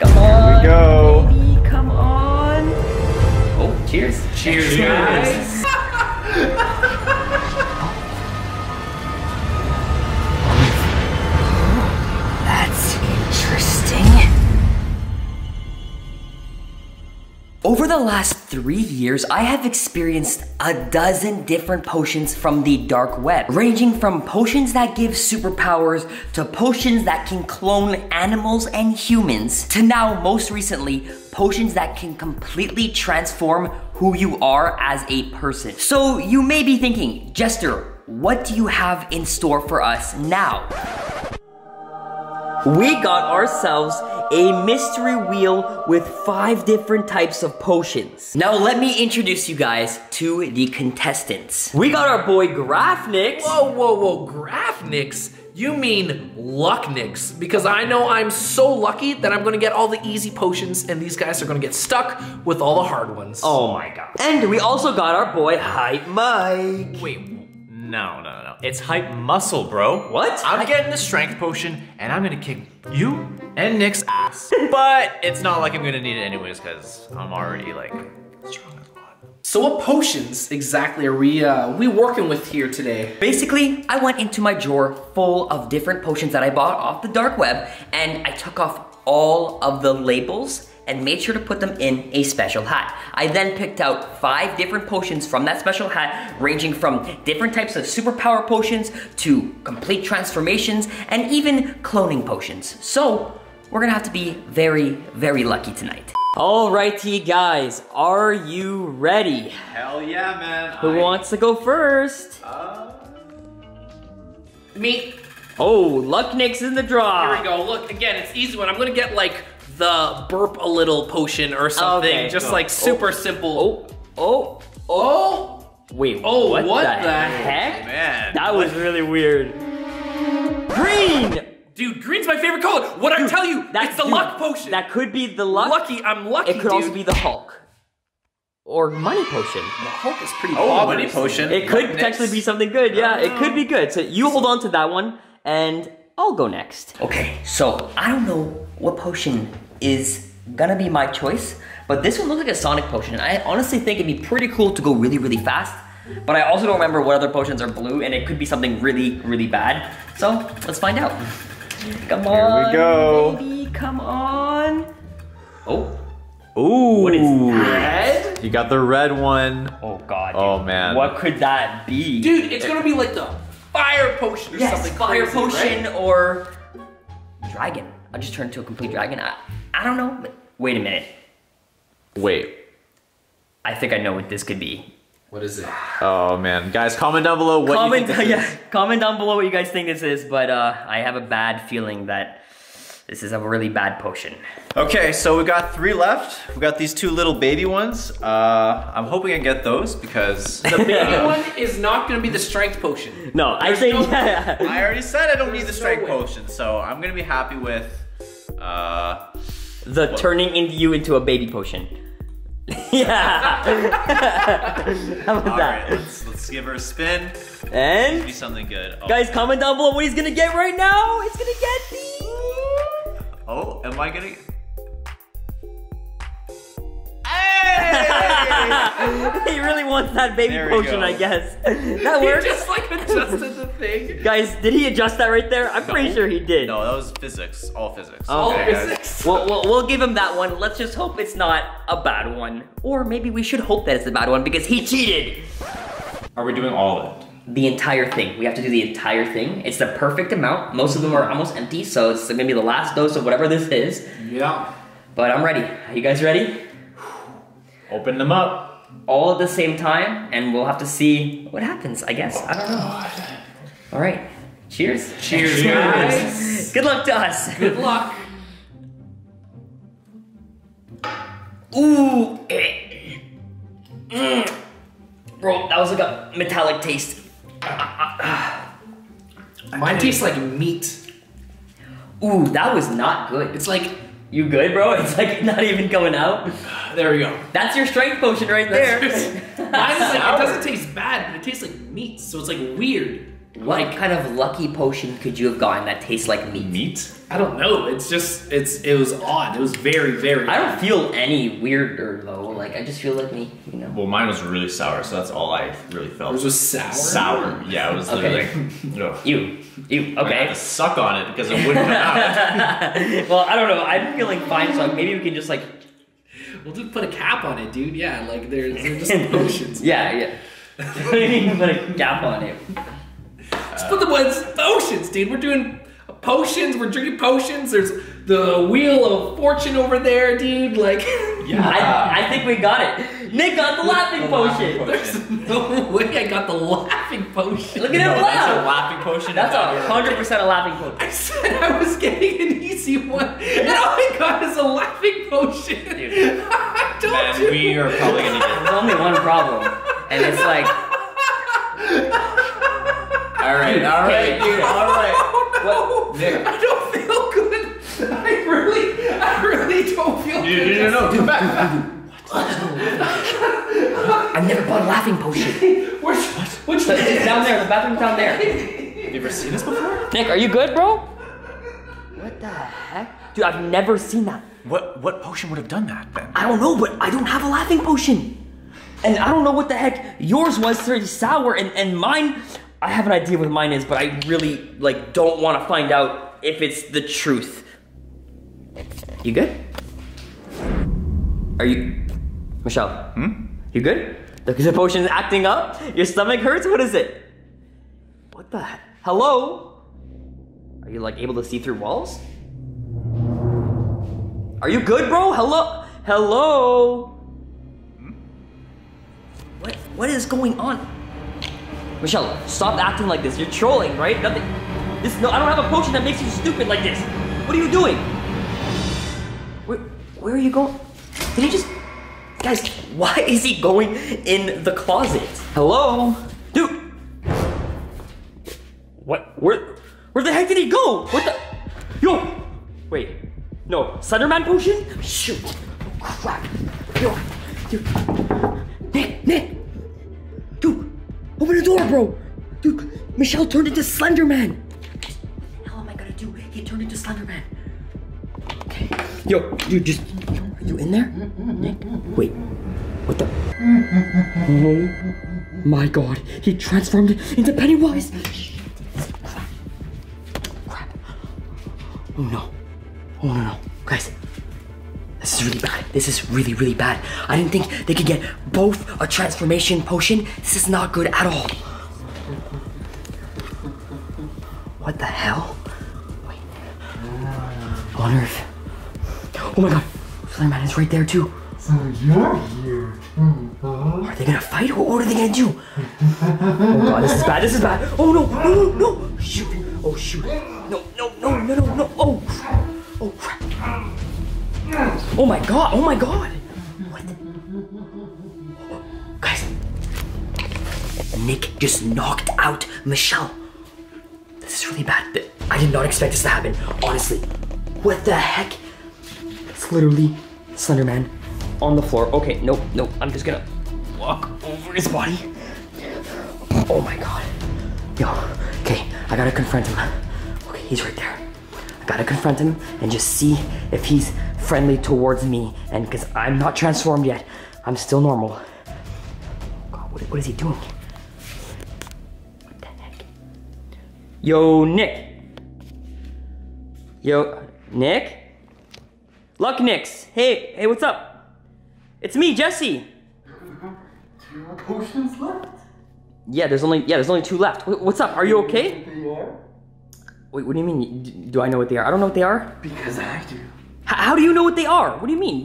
Come on, we go. Baby, come on. Oh, cheers. Cheers, guys. That's interesting. Over the last 3 years, I have experienced a dozen different potions from the dark web, ranging from potions that give superpowers to potions that can clone animals and humans, to now most recently, potions that can completely transform who you are as a person. So you may be thinking, Jester, what do you have in store for us now? We got ourselves a mystery wheel with 5 different types of potions. Now let me introduce you guys to the contestants. We got our boy Graphnix. Whoa, whoa, whoa, Graphnix? You mean Lucknix, because I know I'm so lucky that I'm gonna get all the easy potions and these guys are gonna get stuck with all the hard ones. Oh my god. And we also got our boy Hype Mike. Wait. No, no, no. It's Hype Muscle, bro. What? I'm getting the strength potion, and I'm gonna kick you and Nick's ass. But it's not like I'm gonna need it anyways, because I'm already, like, strong as a lot. So what potions exactly are we working with here today? Basically, I went into my drawer full of different potions that I bought off the dark web, and I took off all of the labels and made sure to put them in a special hat. I then picked out 5 different potions from that special hat, ranging from different types of superpower potions to complete transformations and even cloning potions. So we're gonna have to be very, very lucky tonight. Alrighty guys, are you ready? Hell yeah, man. Who wants to go first? Me. Oh, Lucknix in the draw. Here we go, look, again, it's easy one. I'm gonna get like the burp a little potion or something, okay, just like super simple. Oh, oh, oh. Wait, oh, what the heck? Man, that was really weird. Green! Dude, green's my favorite color. What'd I tell you? That's the luck potion. That could be the luck. Lucky, I'm lucky, dude. It could also be the Hulk. Or money potion. The Hulk is pretty cool. Oh, money potion. It could potentially be something good, yeah. It could be good. So you hold on to that one, and I'll go next. Okay, so I don't know what potion is gonna be my choice, but this one looks like a Sonic potion. I honestly think it'd be pretty cool to go really, really fast, but I also don't remember what other potions are blue, and it could be something really, really bad. So let's find out. Come on, here we go. Baby, come on. Oh. Ooh. What is that? You got the red one. Oh god. Dude. Oh man. What could that be? Dude, it's gonna be like the fire potion or something. Fire potion, right? Or dragon. I just turned into a complete dragon. I don't know, but wait a minute. Wait. I think I know what this could be. What is it? Oh man, guys, comment down below what you think this is. Comment down below what you guys think this is, but I have a bad feeling that this is a really bad potion. Okay, so we got 3 left. We got these 2 little baby ones. I'm hoping I get those because the baby one is not gonna be the strength potion. No, I think, I already said I don't need the strength potion, so I'm gonna be happy with turning you into a baby potion. Yeah. How about that? All right, let's give her a spin. And? Do something good. Oh. Guys, comment down below what he's gonna get right now. He's gonna get the... Oh, am I gonna... Hey! He really wants that baby potion, I guess. That works. He just like adjusted the thing. Guys, did he adjust that right there? I'm pretty sure he did. No, that was physics. All physics. Oh, okay, all physics. We'll give him that one. Let's just hope it's not a bad one. Or maybe we should hope that it's a bad one because he cheated. Are we doing all of it? The entire thing. We have to do the entire thing. It's the perfect amount. Most of them are almost empty, so it's gonna be the last dose of whatever this is. Yeah. But I'm ready. Are you guys ready? Open them up. All at the same time, and we'll have to see what happens, I guess. I don't know. All right, cheers. Cheers, guys. Good luck to us. Good luck. Ooh. Bro, that was like a metallic taste. Mine tastes like meat. Ooh, that was not good. It's like... You good, bro? It's like not even coming out. There we go. That's your strength potion right there. Honestly, it doesn't taste bad, but it tastes like meat, so it's like weird. What kind of lucky potion could you have gotten that tastes like meat? Meat? I don't know. It's just, it was odd. It was very I don't feel any weirder though. Like, I just feel like me, you know. Well, mine was really sour, so that's all I really felt. It was just sour? Sour. Yeah, it was literally like, ugh. You, okay. I had to suck on it because it wouldn't come out. Well, I don't know. I'm feeling fine, so maybe we can just like... We'll just put a cap on it, dude. Yeah, like, they're just potions. Yeah. We can put a cap on it. Let's put the potions, dude. We're doing... Potions, we're drinking potions. There's the Wheel of Fortune over there, dude. Like, yeah, I think we got it. Nick got the laughing potion. There's no way I got the laughing potion. Look at him laugh. That's a laughing potion. That's 100% a laughing potion. I said I was getting an easy one, and all I got is a laughing potion. Dude, I told you. We are probably gonna get it. There's only one problem, and it's like, all right, dude. What? Nick. I don't feel good. I really don't feel good. No. Come back. What? I've never bought a laughing potion. Which one? It's down there. The bathroom's down there. Have you ever seen this before? Nick, are you good, bro? What the heck? Dude, I've never seen that. What potion would have done that, then? I don't know, but I don't have a laughing potion. And I don't know what the heck yours was, pretty sour, and mine... I have an idea what mine is, but I really, like, don't want to find out if it's the truth. You good? Are you... Michelle? Hmm? You good? The potion is acting up? Your stomach hurts? What is it? What the heck? Hello? Are you, like, able to see through walls? Are you good, bro? Hello? Hello? What is going on? Michelle, stop acting like this. You're trolling, right? Nothing. No, I don't have a potion that makes you stupid like this. What are you doing? Where are you going? Did he just... Guys, why is he going in the closet? Hello? Dude! What? Where the heck did he go? What the... Yo! Wait. No. Slenderman potion? Shoot. Oh, crap. Yo. Dude. Nick! Dude! Open the door, bro! Dude, Michelle turned into Slenderman! What the hell am I gonna do? He turned into Slenderman. Okay. Yo, dude, just... Are you in there? Nick? Wait. What the... Oh my god. He transformed into Pennywise! Crap. Crap. Oh no. Oh no. Guys. This is really bad. This is really bad. I didn't think they could get both a transformation potion. This is not good at all. What the hell? Wait. I wonder if... Oh my god. Slenderman is right there too. So you're here. Are they gonna fight? What are they gonna do? Oh god, this is bad. This is bad. Oh no. No. Shoot. Oh shoot. No. Oh crap. Oh crap. Oh my god! What? Guys, Nick just knocked out Michelle. This is really bad. I did not expect this to happen, honestly. What the heck? It's literally Slenderman on the floor. Okay, nope. I'm just gonna walk over his body. Oh my god. Yo, okay, I gotta confront him. Okay, he's right there. I gotta confront him and just see if he's friendly towards me, and because I'm not transformed yet, I'm still normal. God, what is he doing? What the heck? Yo, Nick. Yo, Nick? Lucknix. Hey, what's up? It's me, Jesse. Two potions left? Yeah, there's only two left. What's up? Are you okay? Wait, what do you mean? Do I know what they are? I don't know what they are. Because I do. How do you know what they are? What do you mean?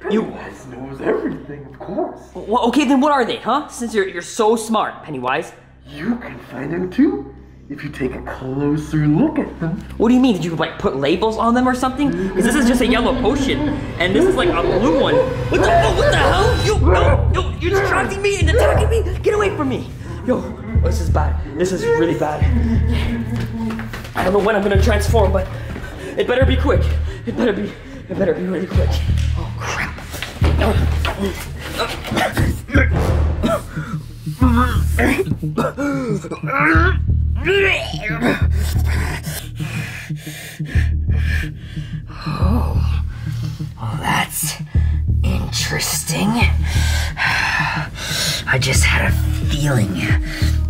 Pennywise knows everything, of course. Well, okay, then what are they, huh? Since you're so smart, Pennywise. You can find them too, if you take a closer look at them. What do you mean? Did you like put labels on them or something? Because this is just a yellow potion, and this is like a blue one. What the hell? You, no, you're distracting me and attacking me. Get away from me. Yo, this is bad. This is really bad. I don't know when I'm gonna transform, but it better be quick. It better be really quick. Oh crap. guessing. I just had a feeling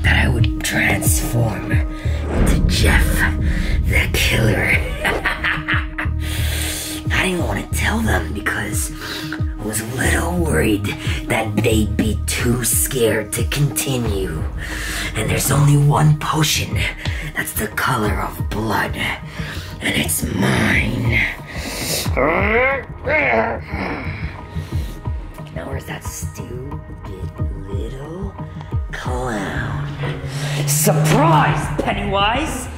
that I would transform into Jeff the Killer. I didn't want to tell them because I was a little worried that they'd be too scared to continue. And there's only one potion that's the color of blood, and it's mine. Now where's that stupid little clown? Surprise, Pennywise!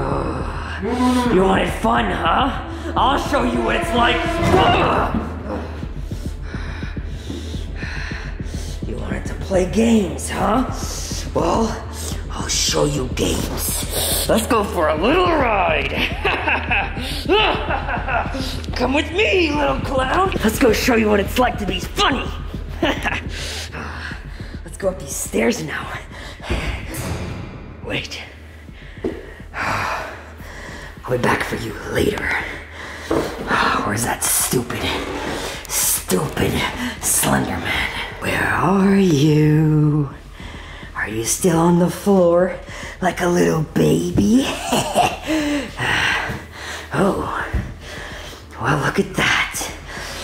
Oh, you wanted fun, huh? I'll show you what it's like. You wanted to play games, huh? Well, I'll show you games. Let's go for a little ride. Come with me, little clown. Let's go show you what it's like to be funny. Let's go up these stairs now. Wait. I'll be back for you later. Where's that stupid Slenderman? Where are you? Are you still on the floor like a little baby? Oh, well, look at that.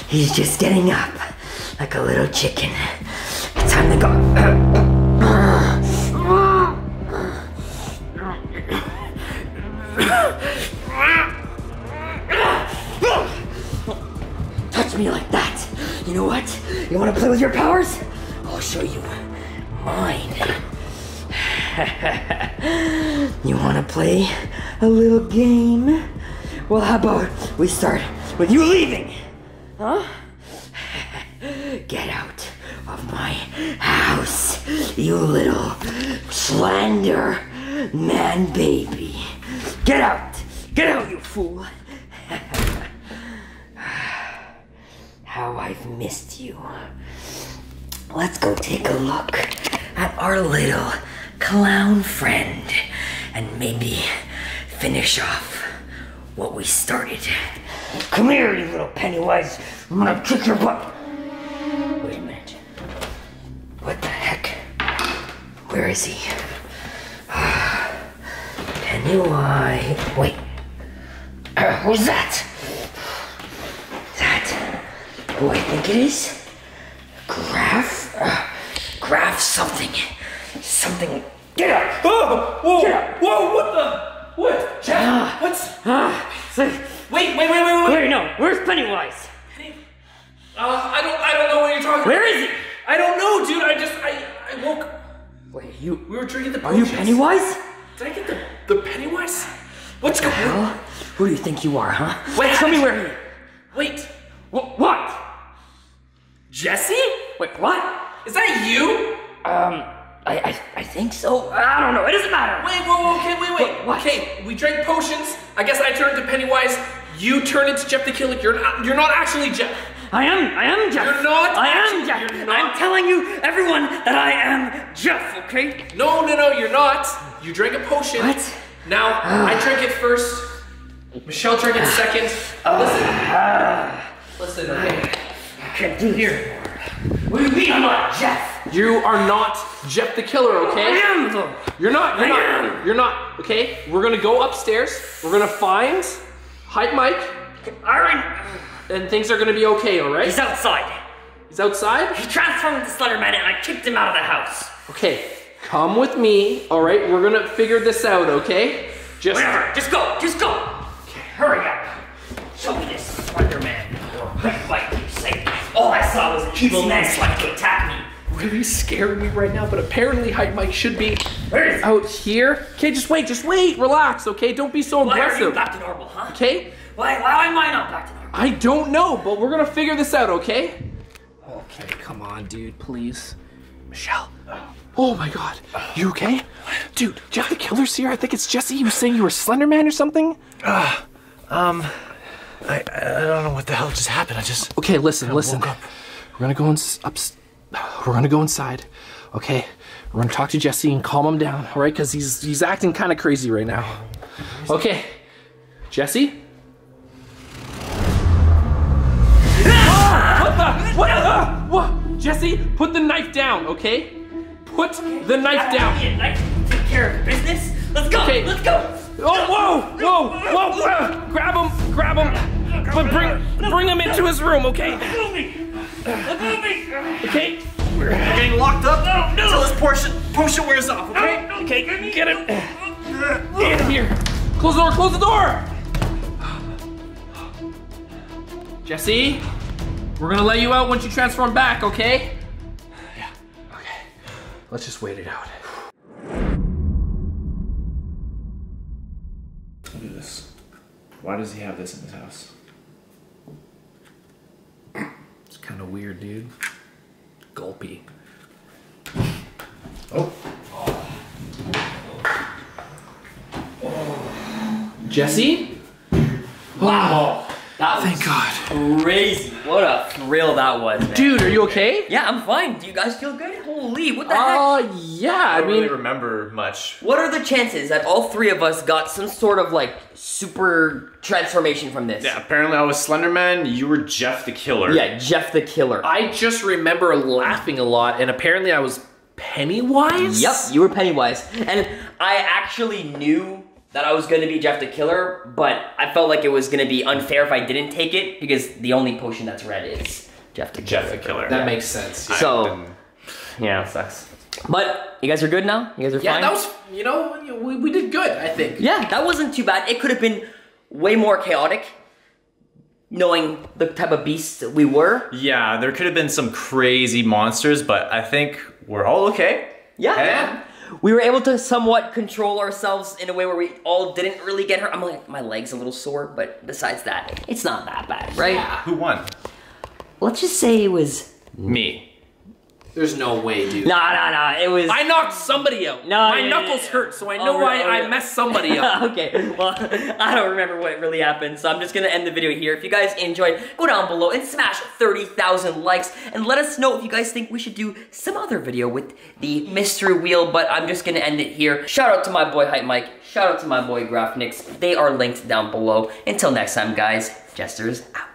He's just getting up like a little chicken. It's time to go. Touch me like that. You know what? You want to play with your powers? I'll show you mine. You want to play a little game? Well, how about we start with you leaving? Huh? Get out of my house, you little Slenderman baby. Get out! Get out, you fool! How I've missed you. Let's go take a look at our little clown friend and maybe finish off what we started. Come here, you little Pennywise. I'm gonna kick your butt. Wait a minute. What the heck? Where is he? Pennywise. Wait. Who's that? Is that who I think it is? Graph? Graph something. Something. Get up! Oh, whoa! Get up! Whoa! What the? What? Jeff? What's? Wait! Wait, no. Where's Pennywise? I don't know what you're talking about. Where is he? I don't know, dude. I woke. Wait, you. We were drinking the potions. Are you Pennywise? Did I get the Pennywise? What's going on? Who do you think you are, huh? Wait, tell me where he is. Wait. What? Jesse? Wait, what? Is that you? I think so. I don't know. It doesn't matter. Wait, whoa, okay, wait. What? Okay, we drank potions. I guess I turned to Pennywise. You turned into Jeff the Killer. You're not actually Jeff. I am Jeff. You're not. I am Jeff. You're not. I'm telling you, everyone, that I am Jeff, okay? No, you're not. You drank a potion. What? Now, I drank it first. Michelle drank it second. Listen, okay. I can't do here. What do you mean I'm not Jeff? You are not Jeff the Killer, okay? I am, though. You're not, okay? We're gonna go upstairs. We're gonna find Hype Mike. Alright. And things are gonna be okay, alright? He's outside. He's outside? He transformed into Slenderman and I kicked him out of the house. Okay. Come with me, all right? We're gonna figure this out, okay? Whatever, just go. Okay, hurry up. Show me this Slenderman or Hype Mike, you say. All I saw was an evil man trying to attack me. Really scaring me right now, but apparently Hype Mike should be out here. Okay, just wait, relax, okay? Don't be so aggressive. Why are you back to normal, huh? Okay? Why am I not back to normal? I don't know, but we're gonna figure this out, okay? Okay, come on, dude, please. Michelle. Oh my God, you okay? Dude, Jeff the Killer's here. I think it's Jesse. He was saying you were Slenderman or something? I don't know what the hell just happened. Okay, listen. We're gonna go inside, okay? We're gonna talk to Jesse and calm him down, all right? Cause he's acting kind of crazy right now. Okay, Jesse? Ah! What the Jesse, put the knife down, okay? Put the knife down. I need a knife to take care of business. Let's go, okay. Let's go. Oh, whoa, whoa, whoa, whoa. Grab him, but bring him into his room, okay? Okay? We're getting locked up until this potion wears off, okay? Okay, get him. Get in here. Close the door, close the door. Jesse, we're gonna let you out once you transform back, okay? Yeah, okay. Let's just wait it out. Look at this. Why does he have this in his house? It's kind of weird, dude. Gulpy. Oh. Jesse? Wow. That was thank God. Crazy. What a thrill that was, man. Dude, are you okay? Yeah, I'm fine. Do you guys feel good? Holy, what the heck? Yeah, I mean... I don't really remember much. What are the chances that all three of us got some sort of, like, super transformation from this? Yeah, apparently I was Slenderman, you were Jeff the Killer. Yeah, Jeff the Killer. I just remember laughing a lot, and apparently I was Pennywise? Yep, you were Pennywise. And I actually knew that I was gonna be Jeff the Killer, but I felt like it was gonna be unfair if I didn't take it because the only potion that's red is Jeff the Killer. Jeff the Killer. That makes sense. Yeah. So, yeah, it sucks. But you guys are good now? You guys are fine? Yeah, that was, you know, we did good, I think. Yeah, that wasn't too bad. It could have been way more chaotic knowing the type of beasts that we were. Yeah, there could have been some crazy monsters, but I think we're all okay. Yeah. Yeah. We were able to somewhat control ourselves in a way where we all didn't really get hurt. I'm like, my leg's a little sore, but besides that, it's not that bad, right? Yeah. Who won? Let's just say it was... me. There's no way, dude. No, no, no, it was... I knocked somebody out. No, my knuckles hurt, so I know I messed somebody up. Okay, well, I don't remember what really happened, so I'm just gonna end the video here. If you guys enjoyed, go down below and smash 30,000 likes, and let us know if you guys think we should do some other video with the mystery wheel, but I'm just gonna end it here. Shout out to my boy Hype Mike. Shout out to my boy Graphnix. They are linked down below. Until next time, guys, Jester's out.